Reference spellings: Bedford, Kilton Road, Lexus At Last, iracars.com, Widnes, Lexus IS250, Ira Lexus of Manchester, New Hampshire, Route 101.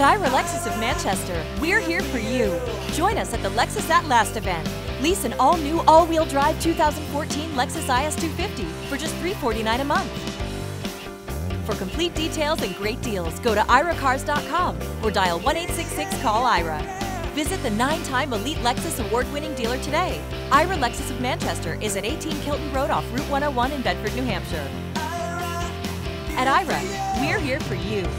At Ira Lexus of Manchester, we're here for you. Join us at the Lexus At Last event. Lease an all-new, all-wheel drive 2014 Lexus IS250 for just $349 a month. For complete details and great deals, go to iracars.com or dial 1-866-CALL-IRA. Visit the 9-time Elite Lexus Award-winning dealer today. Ira Lexus of Manchester is at 18 Kilton Road off Route 101 in Bedford, New Hampshire. At Ira, we're here for you.